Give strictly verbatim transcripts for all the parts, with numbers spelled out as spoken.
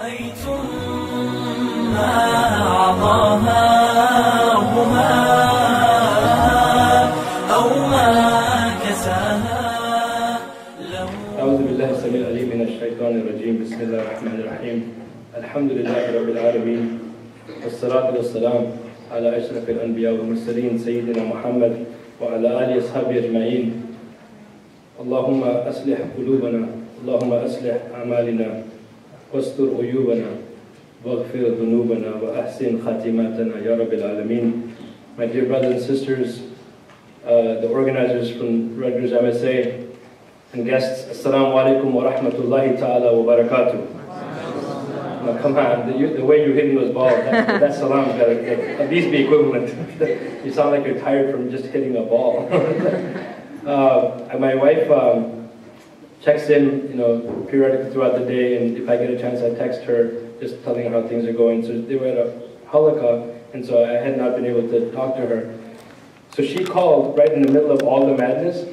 رأيتم ما أعظمهما أو ما كساها أعوذ بالله السميع العليم من الشيطان الرجيم بسم الله الرحمن الرحيم الحمد لله رب العالمين والصلاة والسلام على أشرف الأنبياء والمرسلين سيدنا محمد وعلى آله وصحبه أجمعين اللهم أصلح قلوبنا اللهم أصلح أعمالنا واستر عيوبنا واغفر ذنوبنا وأحسن خاتماتنا يا رب العالمين. My dear brothers and sisters, uh, the organizers from Rutgers M S A and guests, Assalamu alaikum wa rahmatullahi ta'ala wa barakatuh. Now come on, the, you, the way you hit me was bald. That, that salam's got to get, at least be equivalent. You sound like you're tired from just hitting a ball. uh, my wife um, checks in, you know, periodically throughout the day, and if I get a chance, I text her, just telling her how things are going. So they were at a halakha, and so I had not been able to talk to her. So she called right in the middle of all the madness,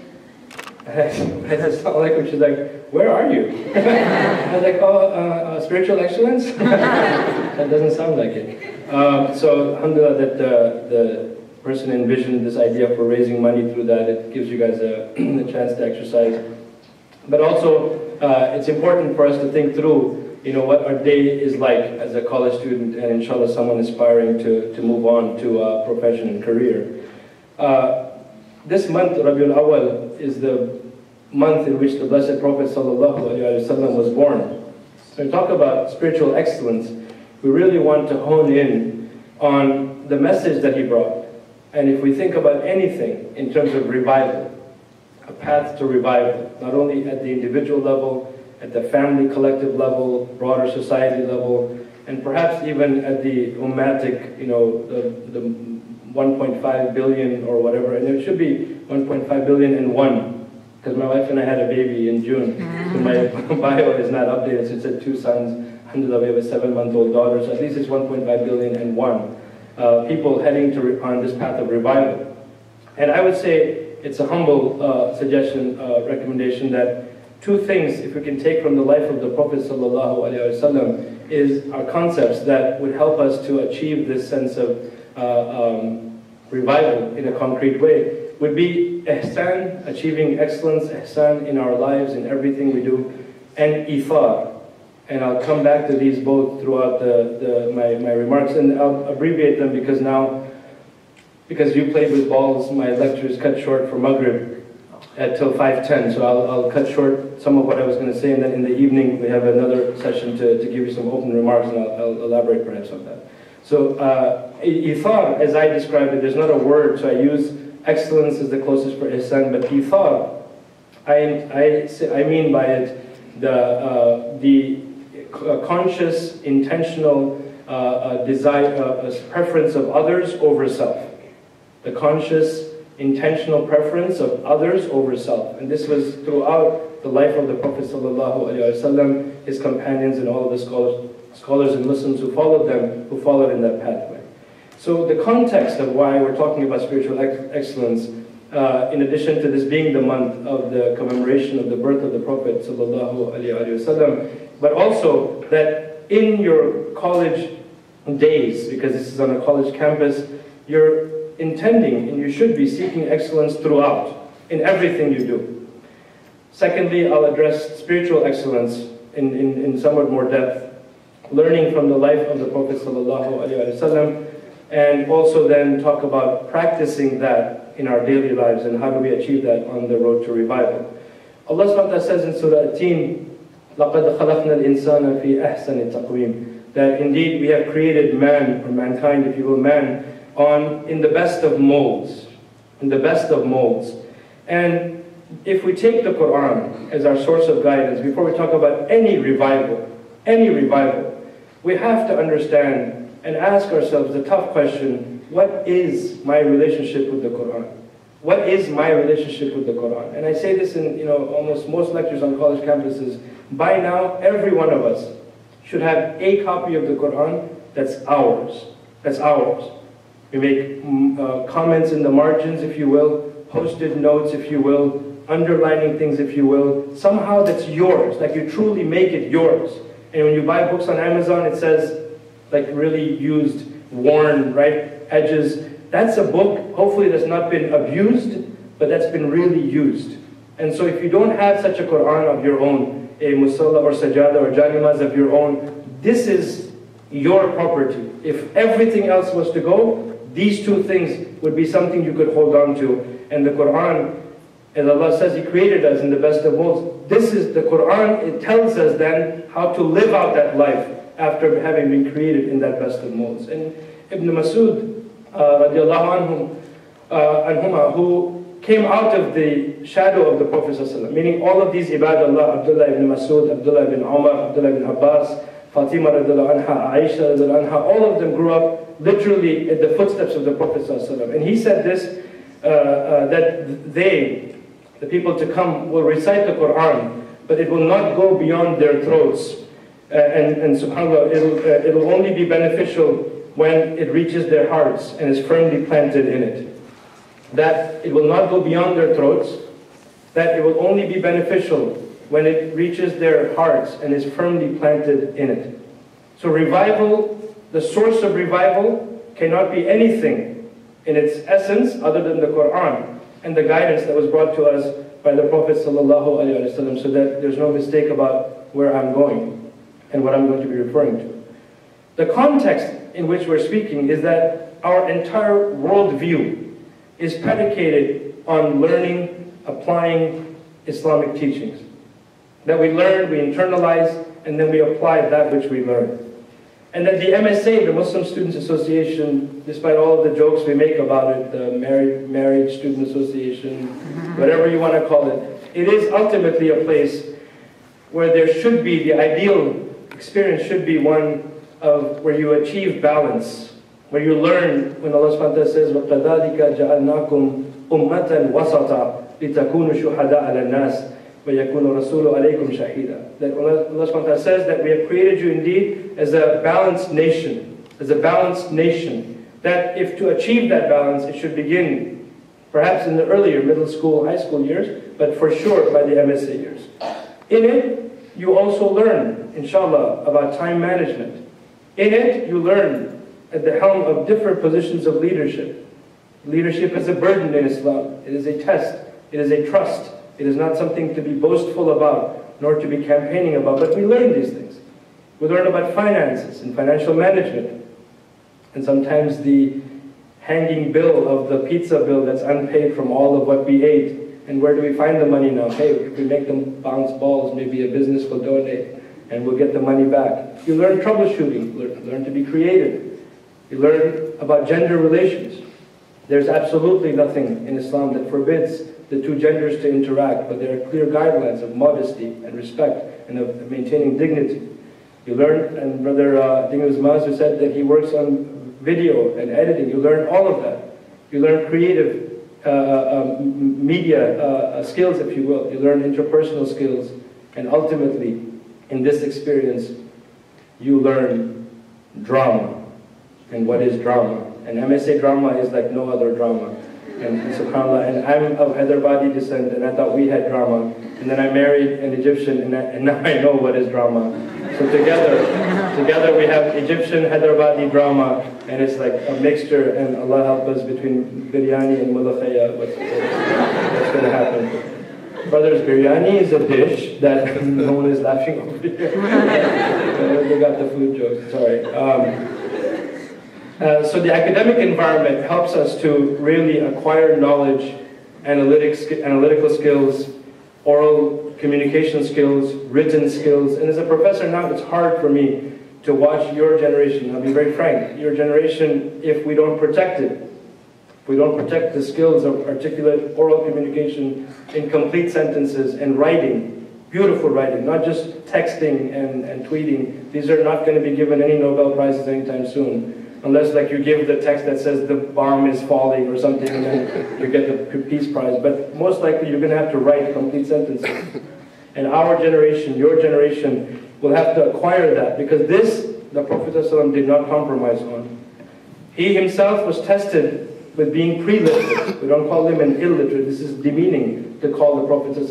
and I, I just felt like her. She's like, "Where are you?" I was like, "Oh, uh, uh, spiritual excellence." That doesn't sound like it. Um, so alhamdulillah that uh, the person envisioned this idea for raising money through that. It gives you guys a, a chance to exercise. But also, uh, it's important for us to think through, you know, what our day is like as a college student, and inshallah someone aspiring to, to move on to a profession and career. Uh, this month, Rabiul Awal, is the month in which the Blessed Prophet ﷺ was born. So we talk about spiritual excellence. We really want to hone in on the message that he brought. And if we think about anything in terms of revival, a path to revival, not only at the individual level, at the family collective level, broader society level, and perhaps even at the ummatic, you know, the, the one point five billion or whatever, and it should be one point five billion and one, because my wife and I had a baby in June, so my bio is not updated, so it's at two sons, alhamdulillah, we have a seven-month-old daughter, so at least it's one point five billion and one uh, people heading to on this path of revival. And I would say, it's a humble uh, suggestion, uh, recommendation that two things, if we can take from the life of the Prophet ﷺ, is our concepts that would help us to achieve this sense of uh, um, revival in a concrete way, would be Ihsan, achieving excellence, Ihsan in our lives, in everything we do, and Ithar. And I'll come back to these both throughout the, the, my, my remarks, and I'll abbreviate them because now because you played with balls, my lecture is cut short for Maghrib until five ten, so I'll, I'll cut short some of what I was going to say, and then in the evening we have another session to, to give you some open remarks, and I'll, I'll elaborate perhaps on that. So, uh, Ithar, as I described it, there's not a word, so I use excellence as the closest for Ihsan, but Ithar, I, I, I mean by it the, uh, the conscious, intentional uh, uh, desire, uh, preference of others over self. The conscious, intentional preference of others over self. And this was throughout the life of the Prophet ﷺ, his companions and all of the scholars, scholars and Muslims who followed them, who followed in that pathway. So the context of why we're talking about spiritual ex excellence, uh, in addition to this being the month of the commemoration of the birth of the Prophet ﷺ, but also that in your college days, because this is on a college campus, you're intending, and you should be seeking excellence throughout, in everything you do. Secondly, I'll address spiritual excellence in, in, in somewhat more depth, learning from the life of the Prophet ﷺ, and also then talk about practicing that in our daily lives, and how do we achieve that on the road to revival. Allah subhanahu wa ta'ala says in Surah Ateen, لَقَدْ خَلَقْنَا الْإِنسَانَ فِي أَحْسَنِ التَّقْوِيمِ, that indeed we have created man, or mankind if you will, man, on, in the best of molds, in the best of molds. And if we take the Quran as our source of guidance, before we talk about any revival, any revival, we have to understand and ask ourselves the tough question, what is my relationship with the Quran? What is my relationship with the Quran? And I say this in, you know, almost most lectures on college campuses, by now every one of us should have a copy of the Quran that's ours, that's ours. We make uh, comments in the margins, if you will, post-it notes, if you will, underlining things, if you will. Somehow that's yours, like you truly make it yours. And when you buy books on Amazon, it says like really used, worn, right, edges. That's a book, hopefully that's not been abused, but that's been really used. And so if you don't have such a Quran of your own, a musalla or sajada or janimas of your own, this is your property. If everything else was to go, these two things would be something you could hold on to. And the Quran, as Allah says, He created us in the best of worlds. This is the Quran. It tells us then how to live out that life after having been created in that best of molds. And Ibn Masud, uh, radiallahu anhu, uh, anhuma, who came out of the shadow of the Prophet ﷺ, meaning all of these ibadallah, Abdullah ibn Masud, Abdullah ibn Umar, Abdullah ibn Abbas, Fatima radiallahu anha, Aisha radiallahu anha, all of them grew up literally at the footsteps of the Prophet ﷺ. And he said this, uh, uh, that they, the people to come, will recite the Quran, but it will not go beyond their throats. Uh, and, and subhanAllah, it'll, uh, it'll only be beneficial when it reaches their hearts and is firmly planted in it. That it will not go beyond their throats, that it will only be beneficial when it reaches their hearts and is firmly planted in it. So revival, the source of revival, cannot be anything in its essence other than the Quran and the guidance that was brought to us by the Prophet ﷺ, so that there's no mistake about where I'm going and what I'm going to be referring to. The context in which we're speaking is that our entire worldview is predicated on learning, applying Islamic teachings. That we learn, we internalize, and then we apply that which we learn. And that the M S A, the Muslim Students Association, despite all of the jokes we make about it, the married, married Student Association, whatever you want to call it, it is ultimately a place where there should be, the ideal experience should be one of where you achieve balance, where you learn, when Allah subhanahu wa ta'ala says, وَقَذَٰلِكَ جَعَلْنَاكُمْ أُمَّةً وَسَطًا لِتَكُونُوا شُهَدَاءَ عَلَى النَّاسِ وَيَكُونُ الرَّسُولُ عَلَيْكُمْ شَهِيدًا. That Allah, Allah subhanahu wa ta'ala says that we have created you indeed as a balanced nation, as a balanced nation. That if to achieve that balance, it should begin perhaps in the earlier middle school, high school years, but for sure by the M S A years. In it, you also learn, inshallah, about time management. In it, you learn at the helm of different positions of leadership. Leadership is a burden in Islam. It is a test. It is a trust. It is not something to be boastful about, nor to be campaigning about, but we learn these things. We learn about finances and financial management. And sometimes the hanging bill of the pizza bill that's unpaid from all of what we ate. And where do we find the money now? Hey, if we make them bounce balls, maybe a business will donate. And we'll get the money back. You learn troubleshooting, learn, learn to be creative. You learn about gender relations. There's absolutely nothing in Islam that forbids the two genders to interact, but there are clear guidelines of modesty and respect and of maintaining dignity. You learn, and Brother uh, Dingus Mazu said that he works on video and editing. You learn all of that. You learn creative uh, uh, media uh, skills, if you will. You learn interpersonal skills, and ultimately, in this experience, you learn drama, and what is drama. And M S A drama is like no other drama. And, and subhanAllah, and I'm of Hyderabadi descent, and I thought we had drama. And then I married an Egyptian, and, I, and now I know what is drama. So together, together we have Egyptian Hyderabadi drama, and it's like a mixture, and Allah help us, between biryani and mulakhaya, what's, what's gonna happen. Brothers, biryani is a dish that no one is laughing over here. They got the food jokes, sorry. Um, uh, so the academic environment helps us to really acquire knowledge, analytics, analytical skills, oral communication skills, written skills. And as a professor now, it's hard for me to watch your generation. I'll be very frank. Your generation, if we don't protect it, we don't protect the skills of articulate oral communication in complete sentences and writing, beautiful writing, not just texting and, and tweeting. These are not going to be given any Nobel Prizes anytime soon, unless like you give the text that says the bomb is falling or something, and then you get the Peace Prize. But most likely you're going to have to write complete sentences. And our generation, your generation, will have to acquire that, because this, the Prophet ﷺ did not compromise on. He himself was tested with being pre-literate. We don't call them an illiterate. This is demeaning to call the Prophet of,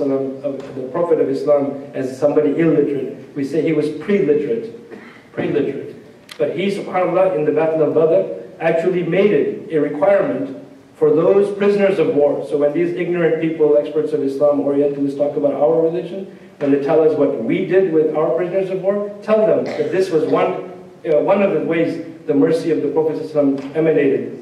the Prophet of Islam as somebody illiterate. We say he was pre-literate. Pre-literate. But he, subhanAllah, in the Battle of Badr, actually made it a requirement for those prisoners of war. So when these ignorant people, experts of Islam, Orientalists talk about our religion, when they tell us what we did with our prisoners of war, tell them that this was one, uh, one of the ways the mercy of the Prophet ﷺ emanated.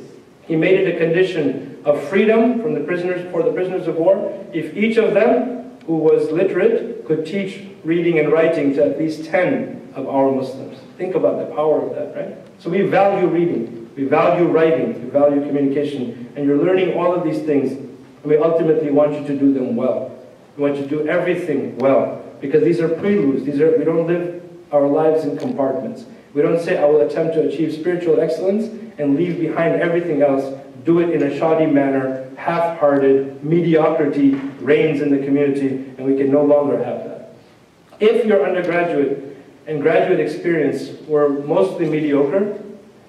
He made it a condition of freedom from the prisoners, for the prisoners of war, if each of them who was literate could teach reading and writing to at least ten of our Muslims. Think about the power of that, right? So we value reading, we value writing, we value communication, and you're learning all of these things, and we ultimately want you to do them well. We want you to do everything well, because these are preludes. These are, we don't live our lives in compartments. We don't say, I will attempt to achieve spiritual excellence and leave behind everything else, do it in a shoddy manner, half-hearted, mediocrity reigns in the community, and we can no longer have that. If your undergraduate and graduate experience were mostly mediocre,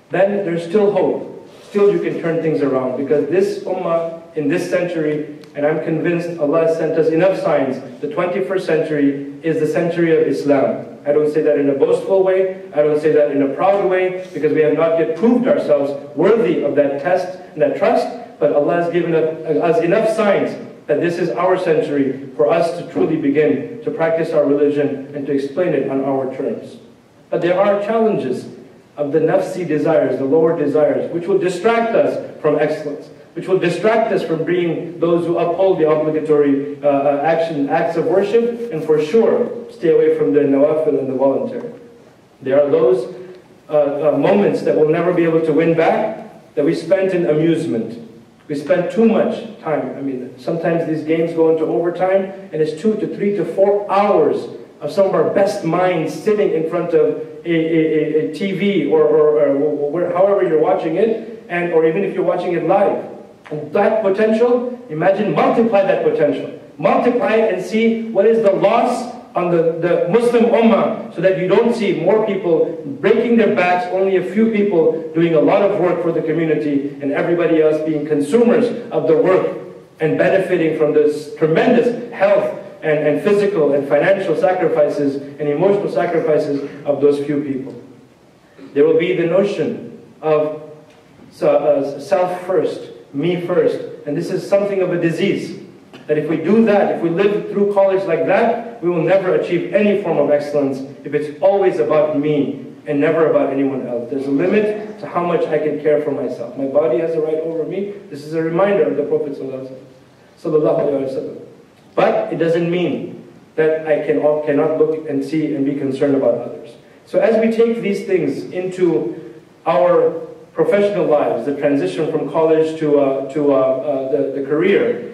then there's still hope. Still you can turn things around, because this ummah in this century, and I'm convinced Allah has sent us enough signs, the twenty-first century is the century of Islam. I don't say that in a boastful way, I don't say that in a proud way, because we have not yet proved ourselves worthy of that test and that trust, but Allah has given us enough signs that this is our century for us to truly begin to practice our religion and to explain it on our terms. But there are challenges of the nafsi desires, the lower desires, which will distract us from excellence, which will distract us from being those who uphold the obligatory uh, action, acts of worship, and for sure stay away from the nawafil and the voluntary. There are those uh, uh, moments that we'll never be able to win back that we spent in amusement. We spent too much time. I mean, sometimes these games go into overtime, and it's two to three to four hours of some of our best minds sitting in front of a, a, a T V or, or, or where, however you're watching it, and or even if you're watching it live. And that potential, imagine, multiply that potential. Multiply it and see what is the loss on the, the Muslim ummah, so that you don't see more people breaking their backs, only a few people doing a lot of work for the community, and everybody else being consumers of the work and benefiting from this tremendous health and, and physical and financial sacrifices and emotional sacrifices of those few people. There will be the notion of self first. Me first. And this is something of a disease. That if we do that, if we live through college like that, we will never achieve any form of excellence if it's always about me and never about anyone else. There's a limit to how much I can care for myself. My body has a right over me. This is a reminder of the Prophet ﷺ. But it doesn't mean that I can, cannot look and see and be concerned about others. So as we take these things into our professional lives, the transition from college to, uh, to uh, uh, the, the career,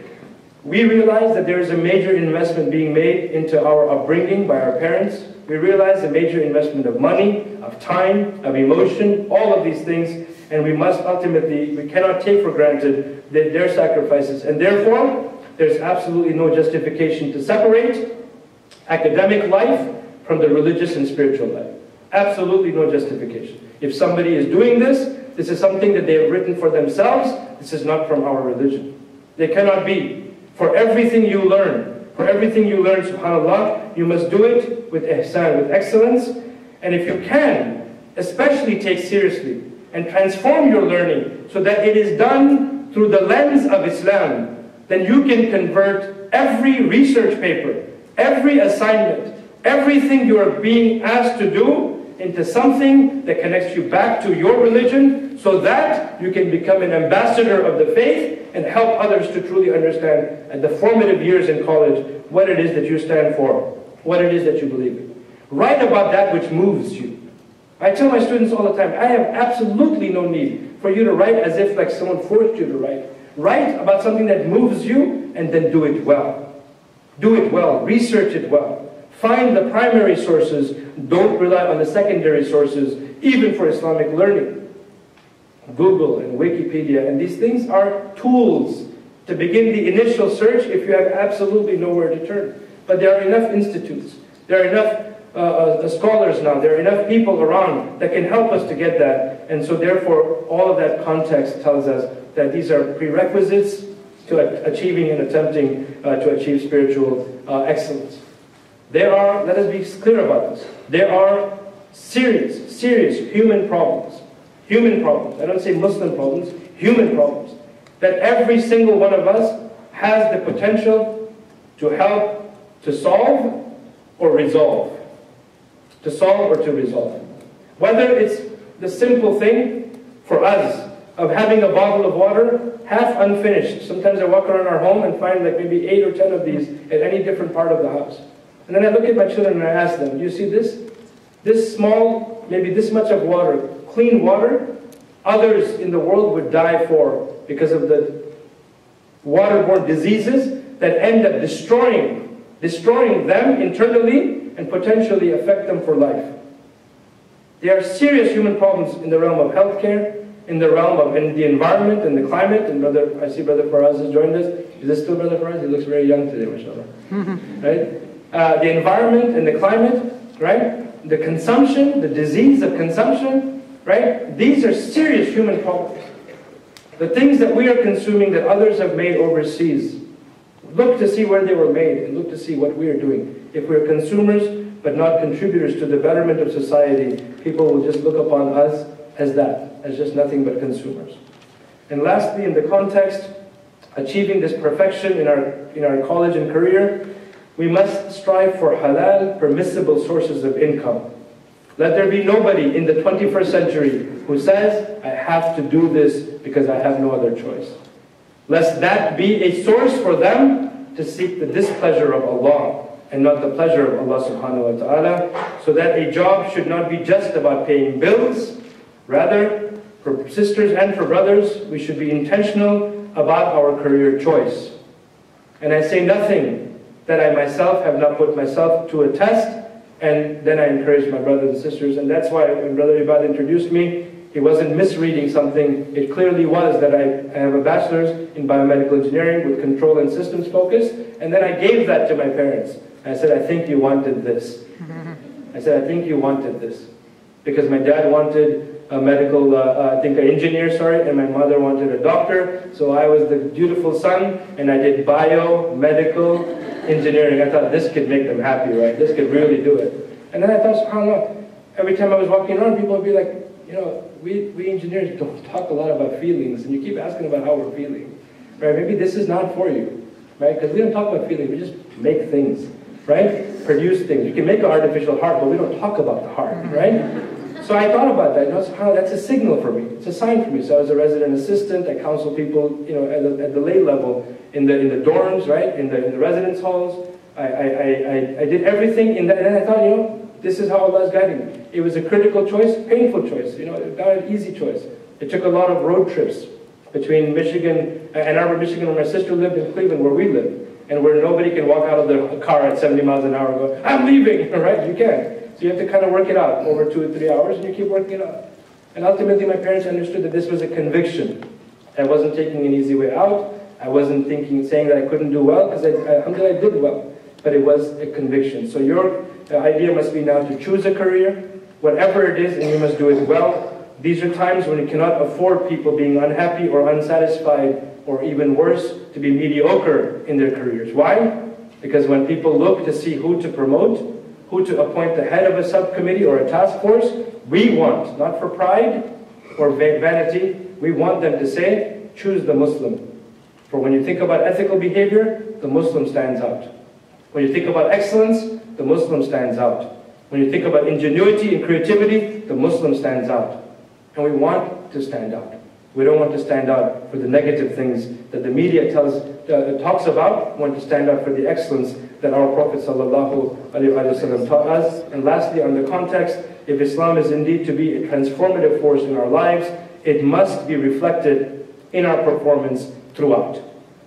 we realize that there is a major investment being made into our upbringing by our parents. We realize a major investment of money, of time, of emotion, all of these things, and we must ultimately, we cannot take for granted their, their sacrifices. And therefore, there's absolutely no justification to separate academic life from the religious and spiritual life. Absolutely no justification. If somebody is doing this, this is something that they have written for themselves. This is not from our religion. They cannot be. For everything you learn, for everything you learn, subhanAllah, you must do it with ihsan, with excellence. And if you can, especially take seriously and transform your learning so that it is done through the lens of Islam, then you can convert every research paper, every assignment, everything you are being asked to do into something that connects you back to your religion, so that you can become an ambassador of the faith and help others to truly understand at the formative years in college what it is that you stand for, what it is that you believe in. Write about that which moves you. I tell my students all the time, I have absolutely no need for you to write as if like someone forced you to write. Write about something that moves you, and then do it well. Do it well, research it well. Find the primary sources, don't rely on the secondary sources, even for Islamic learning. Google and Wikipedia and these things are tools to begin the initial search if you have absolutely nowhere to turn. But there are enough institutes, there are enough uh, scholars now, there are enough people around that can help us to get that. And so therefore, all of that context tells us that these are prerequisites to achieving and attempting uh, to achieve spiritual uh, excellence. There are, let us be clear about this, there are serious, serious human problems, human problems, I don't say Muslim problems, human problems, that every single one of us has the potential to help to solve or resolve, to solve or to resolve. Whether it's the simple thing for us of having a bottle of water half unfinished. Sometimes I walk around our home and find like maybe eight or ten of these at any different part of the house. And then I look at my children and I ask them, do you see this? This small, maybe this much of water, clean water, others in the world would die for because of the waterborne diseases that end up destroying, destroying them internally and potentially affect them for life. There are serious human problems in the realm of healthcare, in the realm of in the environment and the climate. And brother, I see Brother Faraz has joined us. Is this still Brother Faraz? He looks very young today, mashallah. Right? Uh, the environment and the climate, right? The consumption, the disease of consumption, right? These are serious human problems. The things that we are consuming that others have made overseas, look to see where they were made and look to see what we are doing. If we're consumers but not contributors to the betterment of society, people will just look upon us as that, as just nothing but consumers. And lastly, in the context, achieving this perfection in our, in our college and career, we must strive for halal, permissible sources of income. Let there be nobody in the twenty-first century who says, I have to do this because I have no other choice. Lest that be a source for them to seek the displeasure of Allah and not the pleasure of Allah subhanahu wa ta'ala. So that a job should not be just about paying bills. Rather, for sisters and for brothers, we should be intentional about our career choice. And I say nothing that I myself have not put myself to a test, and then I encourage my brothers and sisters. And that's why when Brother Ibad introduced me, he wasn't misreading something. It clearly was that I, I have a bachelor's in biomedical engineering with control and systems focus, and then I gave that to my parents. I said, I think you wanted this. I said, I think you wanted this. Because my dad wanted a medical, uh, uh, I think an engineer, sorry, and my mother wanted a doctor. So I was the dutiful son, and I did bio, medical, engineering. I thought this could make them happy, right? This could really do it. And then I thought, subhanAllah, every time I was walking around, people would be like, you know, we, we engineers don't talk a lot about feelings, and you keep asking about how we're feeling, right? Maybe this is not for you, right? Because we don't talk about feelings, we just make things, right? Produce things. You can make an artificial heart, but we don't talk about the heart, right? So I thought about that, and I was, oh, that's a signal for me, it's a sign for me. So I was a resident assistant, I counsel people, you know, at the, at the lay level, in the, in the dorms, right, in the, in the residence halls. I, I, I, I did everything in that, and I thought, you know, this is how Allah is guiding me. It was a critical choice, painful choice, you know, not an easy choice. It took a lot of road trips between Michigan, Ann Arbor, Michigan, where my sister lived, and Cleveland, where we lived, and where nobody can walk out of their car at seventy miles an hour and go, I'm leaving, right? You can't. So you have to kind of work it out over two or three hours, and you keep working it out. And ultimately, my parents understood that this was a conviction. I wasn't taking an easy way out. I wasn't thinking, saying that I couldn't do well, because I, alhamdulillah, I did well. But it was a conviction. So your idea must be now to choose a career, whatever it is, and you must do it well. These are times when you cannot afford people being unhappy or unsatisfied, or even worse, to be mediocre in their careers. Why? Because when people look to see who to promote, who to appoint the head of a subcommittee or a task force, we want, not for pride or vanity, we want them to say, choose the Muslim. For when you think about ethical behavior, the Muslim stands out. When you think about excellence, the Muslim stands out. When you think about ingenuity and creativity, the Muslim stands out. And we want to stand out. We don't want to stand out for the negative things that the media tells, uh, talks about. We want to stand out for the excellence that our Prophet ﷺ taught us. And lastly, on the context, if Islam is indeed to be a transformative force in our lives, it must be reflected in our performance throughout.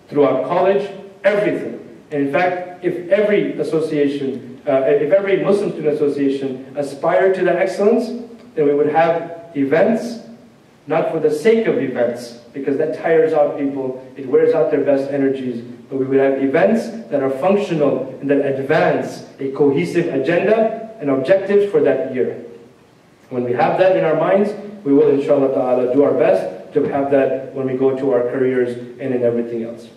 Throughout college, everything. And in fact, if every association, uh, if every Muslim student association aspired to that excellence, then we would have events, not for the sake of events, because that tires out people, it wears out their best energies, but we would have events that are functional and that advance a cohesive agenda and objectives for that year. When we have that in our minds, we will inshallah ta'ala do our best to have that when we go to our careers and in everything else.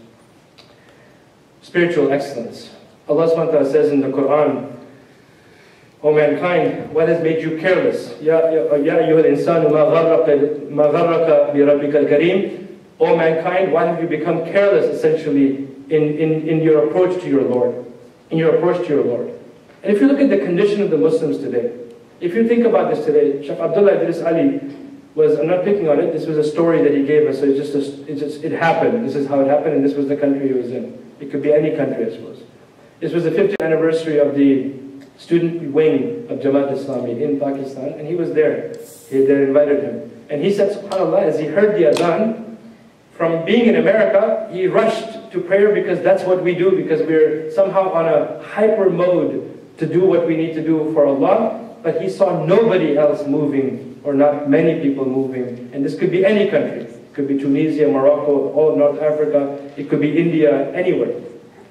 Spiritual excellence. Allah subhanahu wa ta'ala says in the Quran, O mankind, what has made you careless? Ya ayyuhal insanu ma gharraka bi rabbikal kareem. O mankind, why have you become careless essentially in, in, in your approach to your Lord? In your approach to your Lord. And if you look at the condition of the Muslims today, if you think about this today, Sheikh Abdullah Idris Ali was, I'm not picking on it, this was a story that he gave us, so it's just, a, it just, it happened, this is how it happened, and this was the country he was in. It could be any country, I suppose. This was the fiftieth anniversary of the student wing of Jamaat-Islami in Pakistan, and he was there. He had invited him. And he said, subhanAllah, as he heard the adhan, from being in America, he rushed to prayer because that's what we do, because we're somehow on a hyper mode to do what we need to do for Allah. But he saw nobody else moving, or not many people moving. And this could be any country. It could be Tunisia, Morocco, all of North Africa. It could be India, anywhere.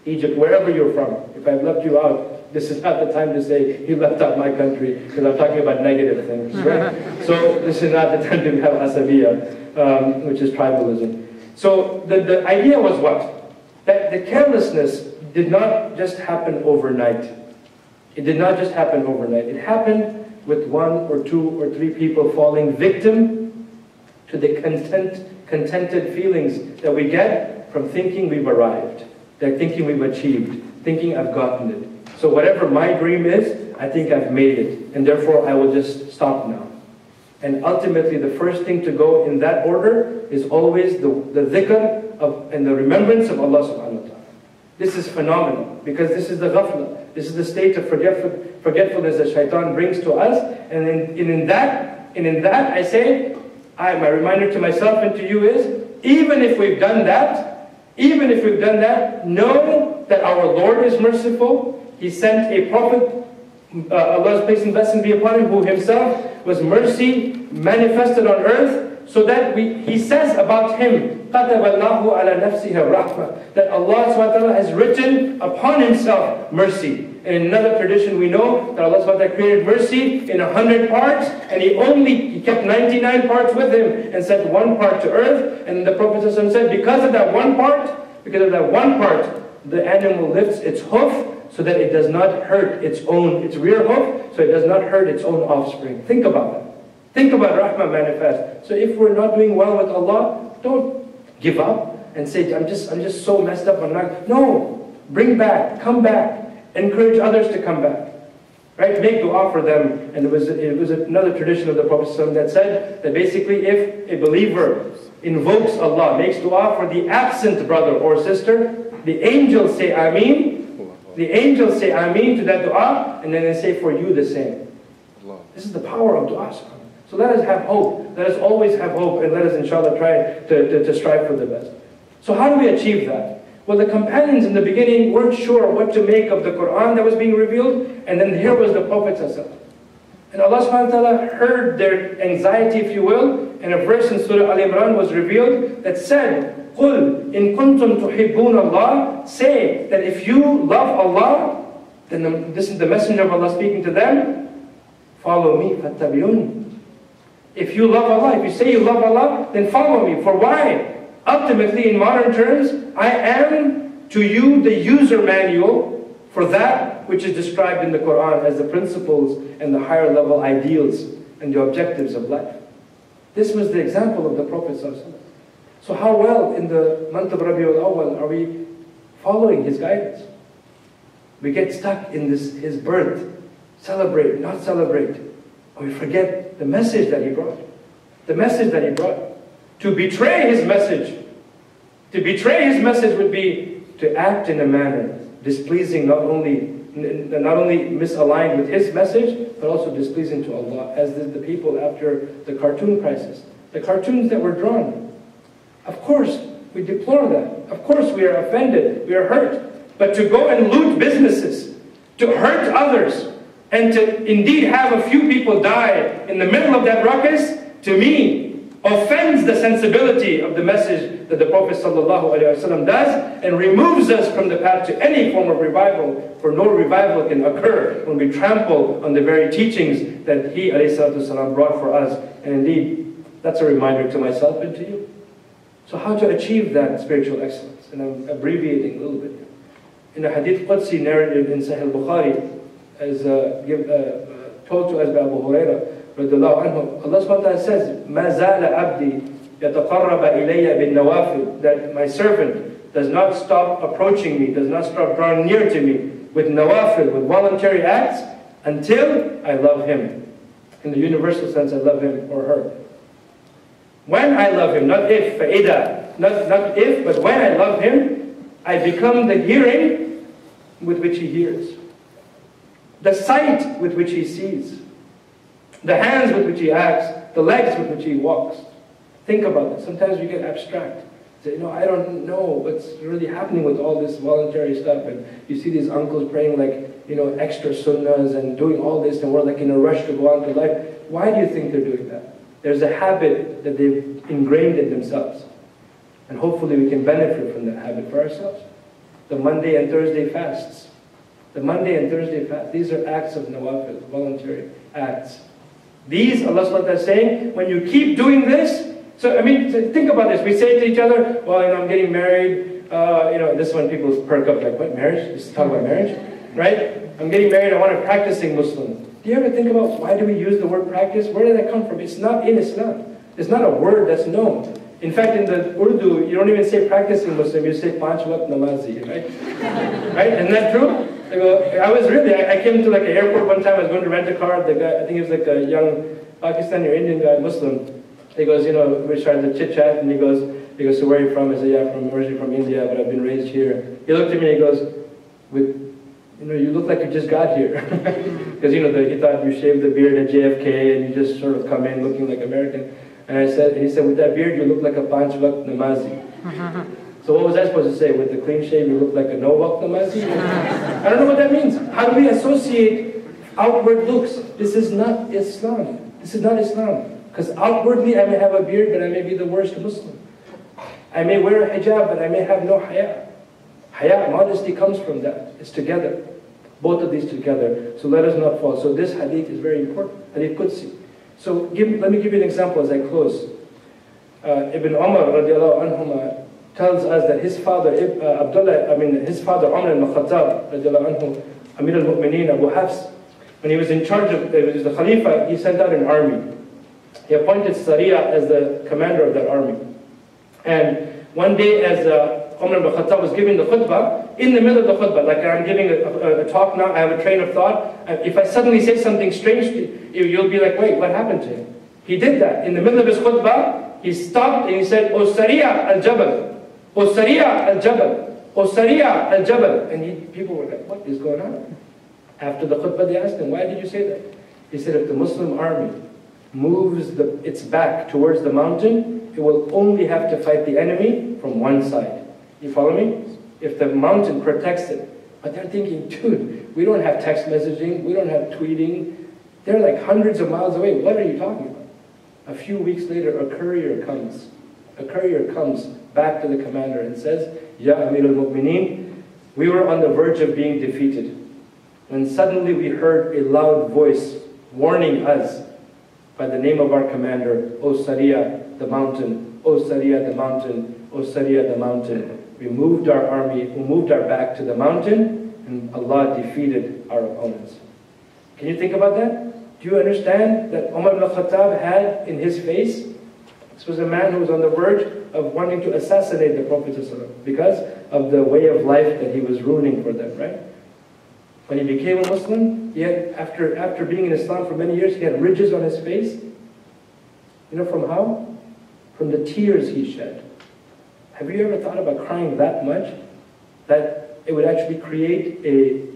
Egypt, wherever you're from. If I've left you out, this is not the time to say, you left out my country, because I'm talking about negative things, right? So this is not the time to have asabiya, um, which is tribalism. So the, the idea was what? That the carelessness did not just happen overnight. It did not just happen overnight. It happened with one or two or three people falling victim to the content, contented feelings that we get from thinking we've arrived. They're thinking we've achieved, thinking I've gotten it. So whatever my dream is, I think I've made it, and therefore I will just stop now. And ultimately the first thing to go in that order is always the, the dhikr of, and the remembrance of Allah subhanahu wa ta'ala. This is phenomenal, because this is the ghafla, this is the state of forgetful, forgetfulness that shaitan brings to us, and in, in, in, that, and in that I say, I, my reminder to myself and to you is, even if we've done that, Even if we've done that, know that our Lord is merciful. He sent a prophet, uh, Allah's peace and blessing be upon him, who himself was mercy manifested on earth, so that we, he says about him, "Qataballahu ala nafsihi rahmah," that Allah subhanahu wa ta'ala has written upon himself mercy. And in another tradition we know that Allah subhanahu wa ta'ala created mercy in a hundred parts, and he only he kept ninety-nine parts with him and sent one part to earth. And the Prophet ﷺ said, because of that one part, because of that one part, the animal lifts its hoof so that it does not hurt its own, its rear hoof, so it does not hurt its own offspring. Think about that. Think about Rahmah manifest. So if we're not doing well with Allah, don't give up and say, I'm just, I'm just so messed up. I'm not. No, bring back, come back. Encourage others to come back, right? Make dua for them. And it was, it was another tradition of the Prophet ﷺ that said that basically if a believer invokes Allah, makes dua for the absent brother or sister, the angels say Ameen, the angels say Ameen to that dua, and then they say for you the same. This is the power of dua. So let us have hope. Let us always have hope, and let us inshallah try to, to, to strive for the best. So how do we achieve that? Well, the companions in the beginning weren't sure what to make of the Qur'an that was being revealed, and then here was the Prophet ﷺ. And Allah subhanahu wa ta'ala heard their anxiety, if you will, and a verse in Surah Ali Imran was revealed that said, قُلْ إِن كُنْتُمْ تُحِبُّونَ اللَّهِ Say that if you love Allah, then the, this is the Messenger of Allah speaking to them, follow me, فَاتَّبِعُونِ If you love Allah, if you say you love Allah, then follow me. For why? Ultimately, in modern terms, I am to you the user manual for that which is described in the Qur'an as the principles and the higher level ideals and the objectives of life. This was the example of the Prophet ﷺ. So how well in the month of Rabiul Awal are we following his guidance? We get stuck in this his birth, celebrate, not celebrate. And we forget the message that he brought, the message that he brought. To betray his message. To betray his message would be to act in a manner displeasing, not only, not only misaligned with his message, but also displeasing to Allah, as did the people after the cartoon crisis. The cartoons that were drawn. Of course, we deplore that. Of course, we are offended. We are hurt. But to go and loot businesses, to hurt others, and to indeed have a few people die in the middle of that ruckus, to me, offends the sensibility of the message that the Prophet ﷺ does, and removes us from the path to any form of revival, for no revival can occur when we trample on the very teachings that he ﷺ brought for us. And indeed, that's a reminder to myself and to you. So how to achieve that spiritual excellence? And I'm abbreviating a little bit. In the Hadith Qudsi narrated in Sahih Bukhari, as uh, give, uh, told to us by Abu Huraira, Allah subhanahu wa ta'ala says, مَا زَالَ عَبْدِي يَتَقَرَّبَ إِلَيَّ بِالنَّوَافِلِ, that my servant does not stop approaching me, does not stop drawing near to me with nawafil, with voluntary acts, until I love him. In the universal sense, I love him or her. When I love him, not if, فَإِذَا, not, not if, but when I love him, I become the hearing with which he hears, the sight with which he sees, the hands with which he acts, the legs with which he walks. Think about it. Sometimes we get abstract. Say, you know, I don't know what's really happening with all this voluntary stuff. And you see these uncles praying like, you know, extra sunnahs and doing all this, and we're like in a rush to go on to life. Why do you think they're doing that? There's a habit that they've ingrained in themselves. And hopefully we can benefit from that habit for ourselves. The Monday and Thursday fasts. The Monday and Thursday fasts. These are acts of nawafil, voluntary acts. These, Allah subhanahu wa ta'ala is saying, when you keep doing this, so I mean, think about this. We say to each other, well, you know, I'm getting married. Uh, you know, this one people perk up like, what, marriage? This is talking about marriage, right? I'm getting married, I want a practicing Muslim. Do you ever think about why do we use the word practice? Where did that come from? It's not in Islam. It's not a word that's known. In fact, in the Urdu, you don't even say practicing Muslim, you say panch waqt namazi, right? Right? Isn't that true? I, go, I was really, I, I came to like an airport one time, I was going to rent a car, the guy, I think he was like a young Pakistani or Indian guy, Muslim. He goes, you know, we started to chit chat, and he goes, he goes, so where are you from? I said, yeah, I'm from, originally from India, but I've been raised here. He looked at me and he goes, with, you know, you look like you just got here. Because, you know, the, he thought you shaved the beard at J F K, and you just sort of come in looking like American. And I said, and he said, with that beard, you look like a panch waqt namazi. So what was I supposed to say? With the clean shave, you look like a no-walk namazi? I don't know what that means. How do we associate outward looks? This is not Islam. This is not Islam. Because outwardly, I may have a beard, but I may be the worst Muslim. I may wear a hijab, but I may have no haya. Haya, modesty comes from that. It's together. Both of these together. So let us not fall. So this hadith is very important. Hadith Qudsi. So give, let me give you an example as I close. Uh, Ibn Umar, radiallahu anhuma, tells us that his father, uh, Abdullah, I mean, his father, Umar al-Khattab, Amir al-Mu'mineen, Abu Hafs, when he was in charge of, uh, was the Khalifa, he sent out an army. He appointed Sariya as the commander of that army. And one day, as uh, Umar al-Khattab was giving the khutbah, in the middle of the khutbah, like I'm giving a, a, a talk now, I have a train of thought, if I suddenly say something strange to you, you'll be like, wait, what happened to him? He did that. In the middle of his khutbah, he stopped and he said, O Sariya al-Jabal, O Sariya al-Jabal, O Sariya al-Jabal. And he, people were like, what is going on? After the khutbah, they asked him, why did you say that? He said, if the Muslim army moves the, its back towards the mountain, it will only have to fight the enemy from one side. You follow me? If the mountain protects it. But they're thinking, dude, we don't have text messaging, we don't have tweeting. They're like hundreds of miles away. What are you talking about? A few weeks later, a courier comes. A courier comes back to the commander and says, Ya Amir al-Mu'mineen, we were on the verge of being defeated when suddenly we heard a loud voice warning us by the name of our commander, O Sariya, the mountain, O Sariya, the mountain, O Sariya, the mountain. We moved our army, we moved our back to the mountain, and Allah defeated our opponents. Can you think about that? Do you understand that Umar ibn Khattab had in his face, this was a man who was on the verge of wanting to assassinate the Prophet ﷺ because of the way of life that he was ruining for them, right? When he became a Muslim, he had, after, after being in Islam for many years, he had ridges on his face. You know from how? From the tears he shed. Have you ever thought about crying that much that it would actually create a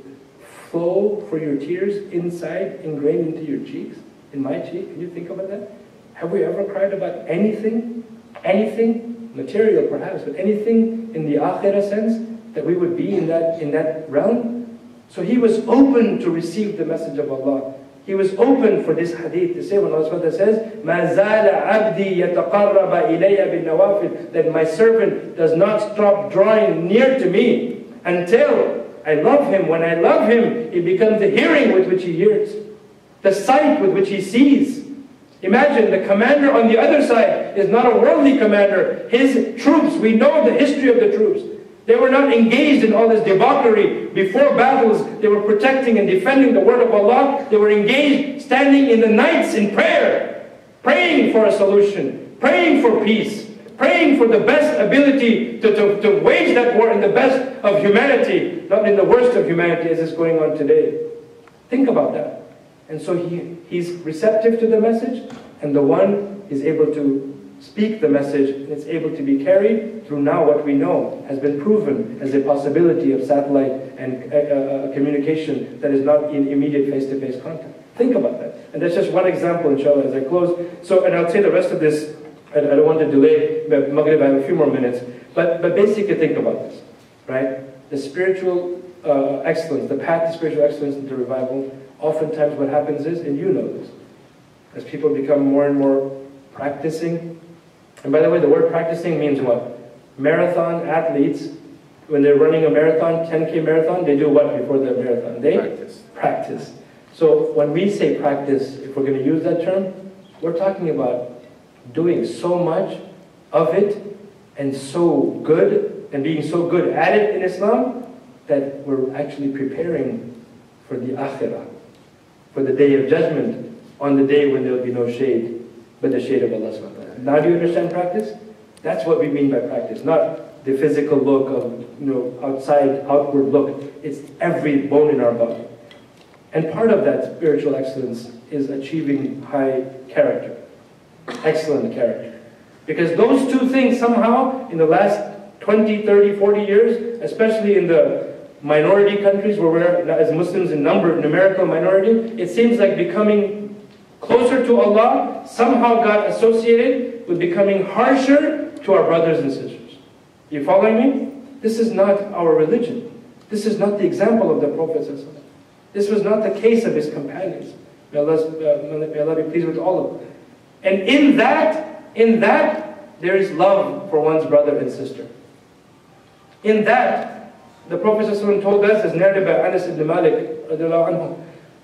flow for your tears inside, ingrained into your cheeks, in my cheek? Can you think about that? Have we ever cried about anything? Anything material, perhaps, but anything in the akhirah sense that we would be in that in that realm. So he was open to receive the message of Allah, He was open for this hadith to say, when Allah says, مَا زَالَ عَبْدِي يَتَقَرَّبَ إِلَيَّ بِالنَّوَافِلِ, that my servant does not stop drawing near to me until I love him. When I love him, it becomes the hearing with which he hears, the sight with which he sees. Imagine the commander on the other side is not a worldly commander. His troops, we know the history of the troops. They were not engaged in all this debauchery before battles. They were protecting and defending the word of Allah. They were engaged standing in the nights in prayer, praying for a solution, praying for peace, praying for the best ability to, to, to wage that war in the best of humanity, not in the worst of humanity as is going on today. Think about that. And so he, he's receptive to the message, and the one is able to speak the message, and it's able to be carried through now what we know has been proven as a possibility of satellite and uh, uh, communication that is not in immediate face-to-face contact. Think about that. And that's just one example, inshallah, as I close. So, and I'll say the rest of this, I, I don't want to delay Maghrib, I have a few more minutes, but, but basically think about this, right? The spiritual uh, excellence, the path to spiritual excellence and to revival, oftentimes what happens is, and you know this, as people become more and more practicing. And by the way, the word practicing means what? Marathon athletes, when they're running a marathon, ten K marathon, they do what before the marathon? They practice. practice. So when we say practice, if we're going to use that term, we're talking about doing so much of it and so good and being so good at it in Islam that we're actually preparing for the akhirah, for the day of judgment, on the day when there'll be no shade but the shade of Allah subhanahu wa ta'ala. Now do you understand practice? That's what we mean by practice, not the physical look of, you know, outside, outward look. It's every bone in our body. And part of that spiritual excellence is achieving high character, excellent character. Because those two things somehow, in the last twenty, thirty, forty years, especially in the minority countries where we're, as Muslims, in number, numerical minority, it seems like becoming closer to Allah somehow got associated with becoming harsher to our brothers and sisters. You following me? This is not our religion. This is not the example of the Prophet. This was not the case of his companions. May Allah, uh, may Allah be pleased with all of them. And in that, in that, there is love for one's brother and sister. In that, the Prophet told us, as narrated by Anas ibn Malik,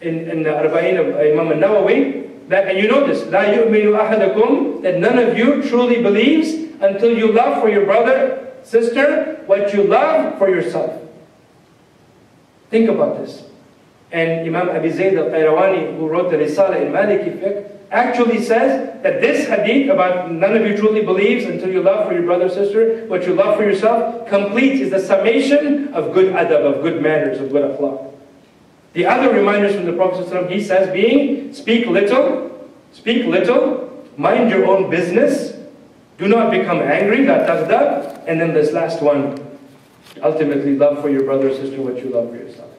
in, in the Arba'in of Imam al-Nawawi, that, and you know this, لَا يُؤْمِنُ أَحَدَكُمْ, that none of you truly believes until you love for your brother, sister, what you love for yourself. Think about this. And Imam Abi Zayd al-Qairawani, who wrote the Risala in Maliki Fiqh, actually says that this hadith about none of you truly believes until you love for your brother, sister, what you love for yourself, complete is the summation of good adab, of good manners, of good akhlaq. The other reminders from the Prophet ﷺ, he says, being, speak little, speak little, mind your own business, do not become angry, la taghdab, and then this last one, ultimately love for your brother or sister what you love for yourself.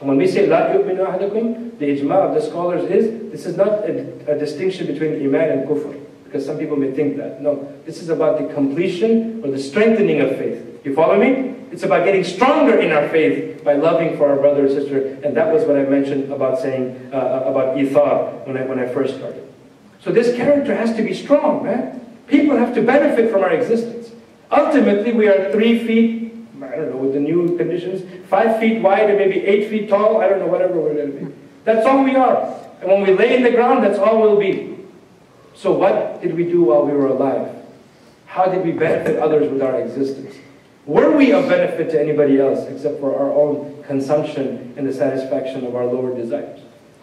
And when we say, la yu'minu ahadakum, the ijma of the scholars is, this is not a, a distinction between iman and kufr, because some people may think that. No, this is about the completion or the strengthening of faith. You follow me? It's about getting stronger in our faith by loving for our brother and sister, and that was what I mentioned about saying, uh, about Ithar when I, when I first started. So this character has to be strong, man. People have to benefit from our existence. Ultimately, we are three feet, I don't know, with the new conditions, five feet wide and maybe eight feet tall, I don't know, whatever we're going to be. That's all we are. And when we lay in the ground, that's all we'll be. So what did we do while we were alive? How did we benefit others with our existence? Were we of benefit to anybody else except for our own consumption and the satisfaction of our lower desires?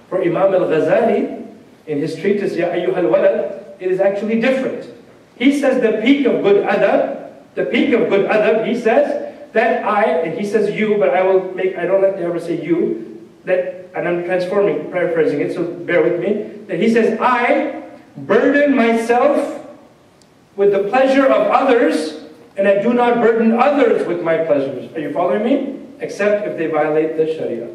For Imam al-Ghazali, in his treatise, Ya Ayyuhal Walad, it is actually different. He says the peak of good adab, the peak of good adab, he says that I, and he says you, but I will make, I don't like to ever say you, that, and I'm transforming, paraphrasing it, so bear with me, that he says, I burden myself with the pleasure of others, and I do not burden others with my pleasures. Are you following me? Except if they violate the Sharia.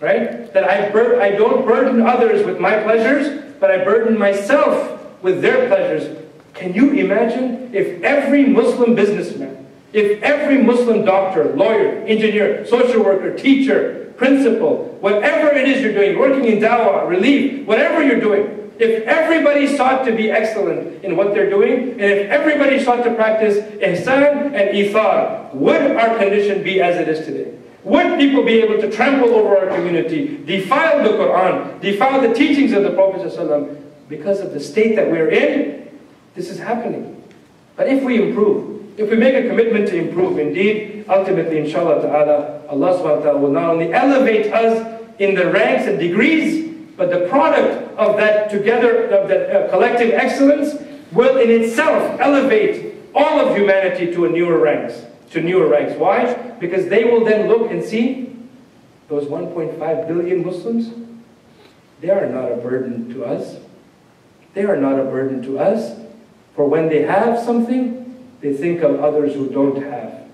Right? That I, bur I don't burden others with my pleasures, but I burden myself with their pleasures. Can you imagine if every Muslim businessman If every Muslim doctor, lawyer, engineer, social worker, teacher, principal, whatever it is you're doing, working in dawah, relief, whatever you're doing, if everybody sought to be excellent in what they're doing, and if everybody sought to practice Ihsan and Ithar, would our condition be as it is today? Would people be able to trample over our community, defile the Quran, defile the teachings of the Prophet ﷺ? Because of the state that we're in, this is happening. But if we improve, if we make a commitment to improve, indeed, ultimately, inshallah ta'ala, Allah subhanahu wa ta'ala will not only elevate us in the ranks and degrees, but the product of that together, of that uh, collective excellence, will in itself elevate all of humanity to a newer ranks, to newer ranks. Why? Because they will then look and see, those one point five billion Muslims, they are not a burden to us. They are not a burden to us, for when they have something, they think of others who don't have.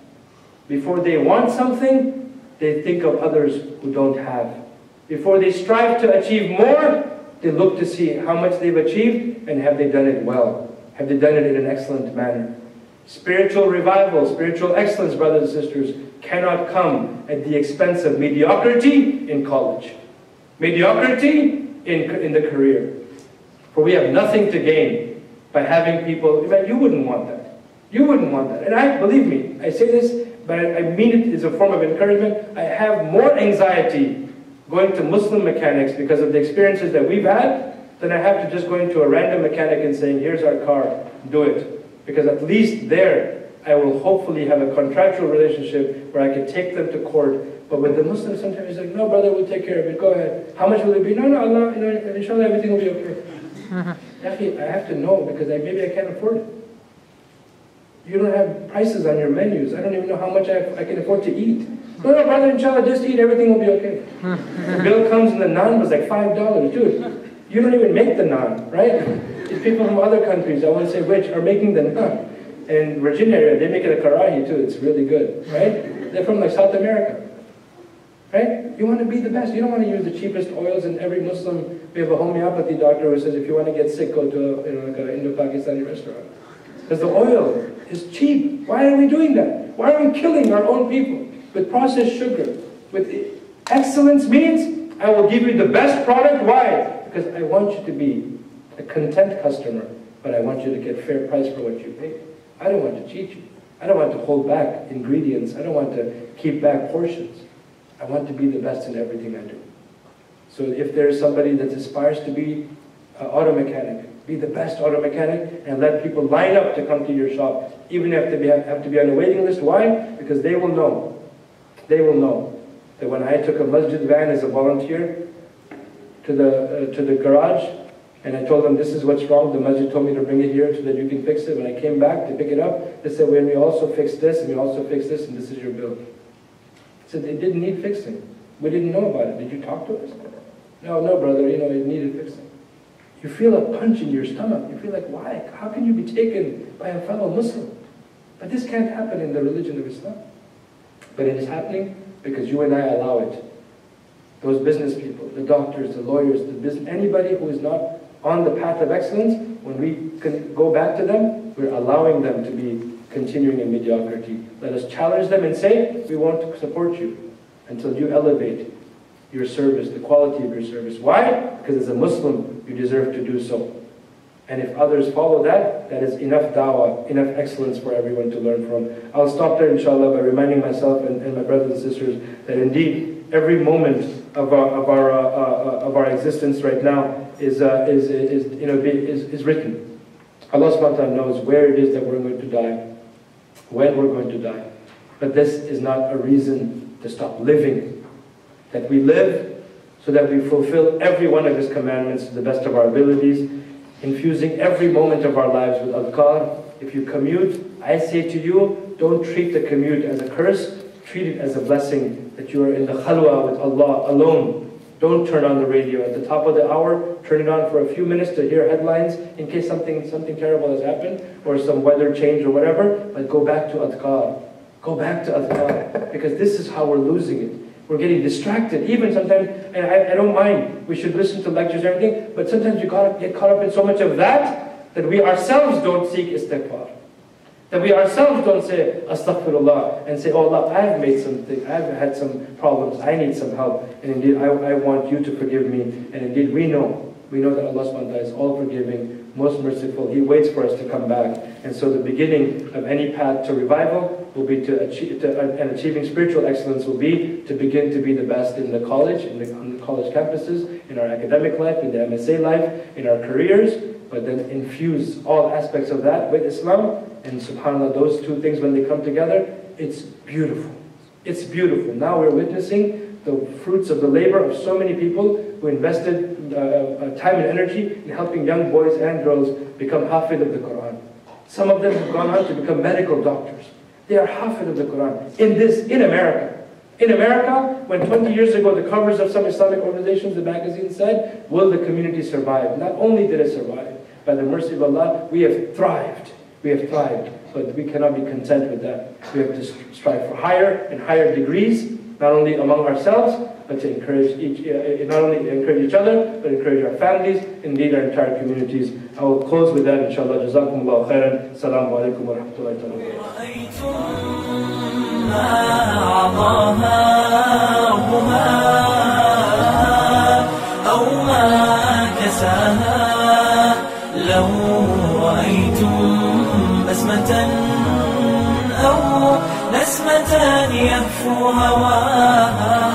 Before they want something, they think of others who don't have. Before they strive to achieve more, they look to see how much they've achieved and have they done it well? Have they done it in an excellent manner? Spiritual revival, spiritual excellence, brothers and sisters, cannot come at the expense of mediocrity in college, mediocrity in, in the career. For we have nothing to gain by having people, you wouldn't want that. You wouldn't want that. And I, believe me, I say this, but I mean it as a form of encouragement. I have more anxiety going to Muslim mechanics because of the experiences that we've had than I have to just going to a random mechanic and saying, here's our car, do it. Because at least there, I will hopefully have a contractual relationship where I can take them to court. But with the Muslims, sometimes it's like, no, brother, we'll take care of it, go ahead. How much will it be? No, no, Allah, you know, inshallah, everything will be okay. Actually, I have to know because I, maybe I can't afford it. You don't have prices on your menus. I don't even know how much I, I can afford to eat. No, no, brother, inshallah, just eat. Everything will be okay. The bill comes and the naan was like five dollars. Dude, you don't even make the naan, right? It's people from other countries, I won't say which, are making the naan. In Virginia area, they make it a karahi too. It's really good, right? They're from like South America, right? You want to be the best. You don't want to use the cheapest oils. And every Muslim, we have a homeopathy doctor who says, if you want to get sick, go to a, you know, like an Indo-Pakistani restaurant. Because the oil is cheap. Why are we doing that? Why are we killing our own people with processed sugar? With excellence means I will give you the best product. Why? Because I want you to be a content customer, but I want you to get fair price for what you pay. I don't want to cheat you. I don't want to hold back ingredients. I don't want to keep back portions. I want to be the best in everything I do. So if there is somebody that aspires to be an auto mechanic, be the best auto mechanic and let people line up to come to your shop, even if they have, have to be on a waiting list. Why? Because they will know. They will know that when I took a masjid van as a volunteer to the, uh, to the garage and I told them this is what's wrong, the masjid told me to bring it here so that you can fix it. When I came back to pick it up, they said, well, we also fixed this and we also fixed this and this is your bill. I said, it didn't need fixing. We didn't know about it. Did you talk to us? No, no, brother, you know, it needed fixing. You feel a punch in your stomach. You feel like, why? How can you be taken by a fellow Muslim? But this can't happen in the religion of Islam. But it is happening because you and I allow it. Those business people, the doctors, the lawyers, the business, anybody who is not on the path of excellence, when we can go back to them, we're allowing them to be continuing in mediocrity. Let us challenge them and say, we won't support you until you elevate your service, the quality of your service. Why? Because as a Muslim, you deserve to do so. And if others follow that, that is enough dawah, enough excellence for everyone to learn from. I'll stop there, inshallah, by reminding myself and, and my brothers and sisters that indeed, every moment of our, of our, uh, uh, of our existence right now is, uh, is, is, you know, is, is written. Allah subhanahu wa ta'ala knows where it is that we're going to die, when we're going to die. But this is not a reason to stop living. That we live so that we fulfill every one of His commandments to the best of our abilities, infusing every moment of our lives with adhkar. If you commute, I say to you, don't treat the commute as a curse, treat it as a blessing that you are in the khalwa with Allah alone. Don't turn on the radio at the top of the hour, turn it on for a few minutes to hear headlines in case something, something terrible has happened or some weather change or whatever, but go back to adhkar. Go back to adhkar because this is how we're losing it. We're getting distracted, even sometimes, and I, I don't mind, we should listen to lectures and everything, but sometimes you get caught up in so much of that, that we ourselves don't seek istighfar. That we ourselves don't say astaghfirullah and say, oh Allah, I have made something, I have had some problems, I need some help, and indeed I, I want you to forgive me. And indeed we know, we know that Allah subhanahu wa ta'ala is all forgiving, most merciful. He waits for us to come back. And so the beginning of any path to revival will be to achieve, to, and achieving spiritual excellence will be to begin to be the best in the college, in the, on the college campuses, in our academic life, in the M S A life, in our careers, but then infuse all aspects of that with Islam. And subhanAllah, those two things, when they come together, it's beautiful. It's beautiful. Now we're witnessing the fruits of the labor of so many people who invested uh, time and energy in helping young boys and girls become hafid of the Quran. Some of them have gone on to become medical doctors. They are hafid of the Quran. In this, in America. In America, when twenty years ago the covers of some Islamic organizations, the magazine said, will the community survive? Not only did it survive, by the mercy of Allah, we have thrived. We have thrived, but we cannot be content with that. We have to strive for higher and higher degrees, not only among ourselves, but to encourage each, uh, not only encourage each other, but encourage our families, indeed our entire communities. I will close with that, inshallah. Jazakumullahu khairan. Assalamu alaikum wa rahmatullahi wa barakatuh. أو نسمة يهفو هواها